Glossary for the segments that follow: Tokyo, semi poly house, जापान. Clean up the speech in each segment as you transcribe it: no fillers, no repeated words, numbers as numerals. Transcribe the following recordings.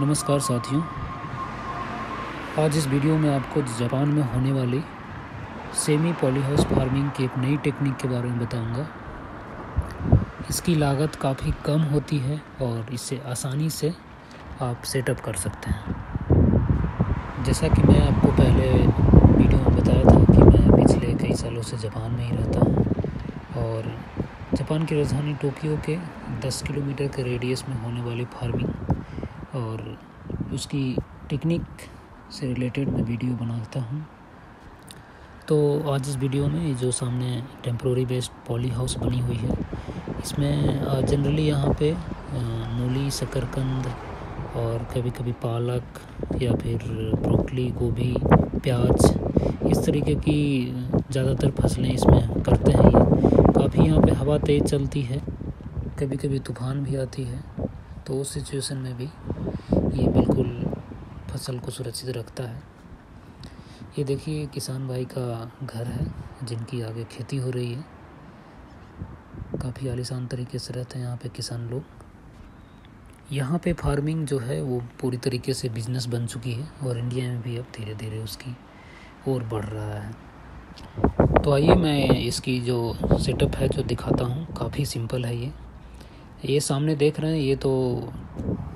नमस्कार साथियों, आज इस वीडियो में आपको जापान में होने वाली सेमी पॉलीहाउस फार्मिंग की एक नई टेक्निक के बारे में बताऊंगा। इसकी लागत काफ़ी कम होती है और इसे आसानी से आप सेटअप कर सकते हैं। जैसा कि मैं आपको पहले वीडियो में बताया था कि मैं पिछले कई सालों से जापान में ही रहता हूँ और जापान की राजधानी टोक्यो के 10 किलोमीटर के रेडियस में होने वाली फार्मिंग और उसकी टेक्निक से रिलेटेड मैं वीडियो बनाता हूँ। तो आज इस वीडियो में जो सामने टेम्प्रोरी बेस्ड पॉली हाउस बनी हुई है, इसमें जनरली यहाँ पे मूली, शकरकंद और कभी कभी पालक या फिर ब्रोकली, गोभी, प्याज, इस तरीके की ज़्यादातर फसलें इसमें करते हैं। काफ़ी यहाँ पे हवा तेज़ चलती है, कभी कभी तूफान भी आती है, तो उस सिचुएशन में भी ये बिल्कुल फसल को सुरक्षित रखता है। ये देखिए किसान भाई का घर है जिनकी आगे खेती हो रही है। काफ़ी आलीशान तरीके से रहते हैं यहाँ पे किसान लोग। यहाँ पे फार्मिंग जो है वो पूरी तरीके से बिजनेस बन चुकी है और इंडिया में भी अब धीरे धीरे उसकी ओर बढ़ रहा है। तो आइए मैं इसकी जो सेटअप है जो दिखाता हूँ। काफ़ी सिंपल है। ये सामने देख रहे हैं, ये तो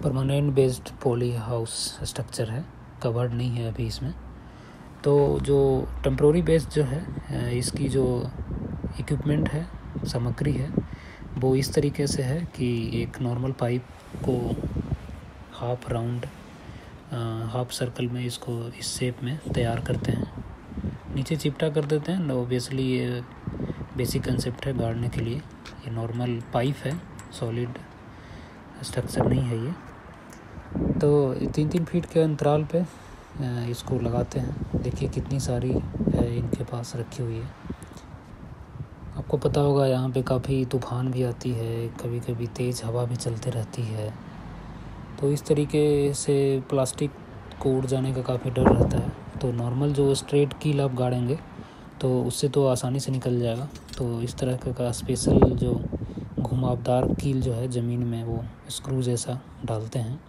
permanent based poly house structure है, कवर्ड नहीं है अभी इसमें। तो जो टेम्प्रोरी बेस्ड जो है, इसकी जो इक्विपमेंट है, सामग्री है, वो इस तरीके से है कि एक नॉर्मल पाइप को हाफ राउंड, हाफ सर्कल में इसको इस शेप में तैयार करते हैं, नीचे चिपटा कर देते हैं। ऑब्वियसली ये बेसिक कंसेप्ट है गाड़ने के लिए। ये नॉर्मल पाइप है, सॉलिड स्ट्रक्चर नहीं है ये। तो 3-3 फीट के अंतराल पे इसको लगाते हैं। देखिए कितनी सारी है इनके पास रखी हुई है। आपको पता होगा यहाँ पे काफ़ी तूफान भी आती है, कभी कभी तेज़ हवा भी चलती रहती है, तो इस तरीके से प्लास्टिक को उड़ जाने का काफ़ी डर रहता है। तो नॉर्मल जो स्ट्रेट कील आप गाड़ेंगे तो उससे तो आसानी से निकल जाएगा। तो इस तरह का स्पेशल जो घुमावदार कील जो है ज़मीन में, वो स्क्रू जैसा डालते हैं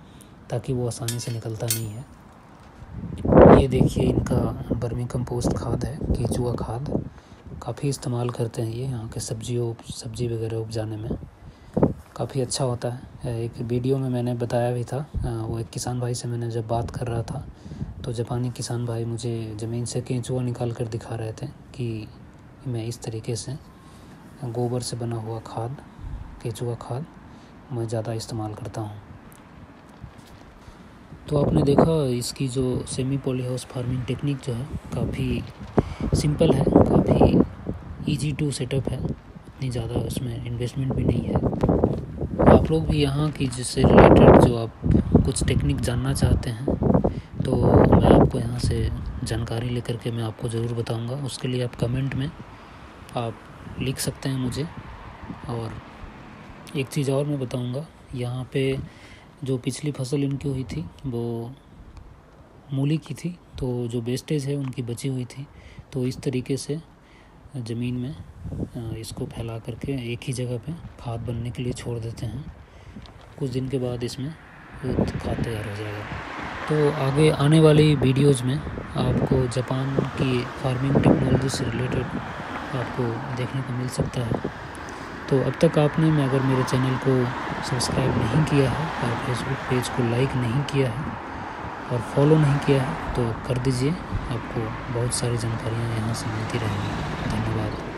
ताकि वो आसानी से निकलता नहीं है। ये देखिए इनका बर्मी कंपोस्ट खाद है, केचुआ खाद, काफ़ी इस्तेमाल करते हैं ये यहाँ के सब्जी वगैरह उपजाने में। काफ़ी अच्छा होता है। एक वीडियो में मैंने बताया भी था, वो एक किसान भाई से मैंने जब बात कर रहा था तो जापानी किसान भाई मुझे ज़मीन से केचुआ निकाल कर दिखा रहे थे कि मैं इस तरीके से गोबर से बना हुआ खाद, केचुआ खाद, मैं ज़्यादा इस्तेमाल करता हूँ। तो आपने देखा इसकी जो semi poly house farming technique जो है काफ़ी सिंपल है, काफ़ी इजी टू सेटअप है, इतनी ज़्यादा उसमें इन्वेस्टमेंट भी नहीं है। आप लोग भी यहाँ की जिससे रिलेटेड जो आप कुछ टेक्निक जानना चाहते हैं तो मैं आपको यहाँ से जानकारी लेकर के मैं आपको ज़रूर बताऊँगा। उसके लिए आप कमेंट में आप लिख सकते हैं मुझे। और एक चीज़ और मैं बताऊंगा, यहाँ पे जो पिछली फसल इनकी हुई थी वो मूली की थी, तो जो वेस्टेज है उनकी बची हुई थी, तो इस तरीके से ज़मीन में इसको फैला करके एक ही जगह पे खाद बनने के लिए छोड़ देते हैं। कुछ दिन के बाद इसमें खाद तैयार हो जाएगा। तो आगे आने वाली वीडियोज़ में आपको जापान की फार्मिंग टेक्नोलॉजी से रिलेटेड आपको देखने को मिल सकता है। तो अब तक आपने अगर मेरे चैनल को सब्सक्राइब नहीं किया है और फेसबुक पेज को लाइक नहीं किया है और फॉलो नहीं किया है तो कर दीजिए। आपको बहुत सारी जानकारियाँ यहाँ से मिलती रहेंगी। धन्यवाद।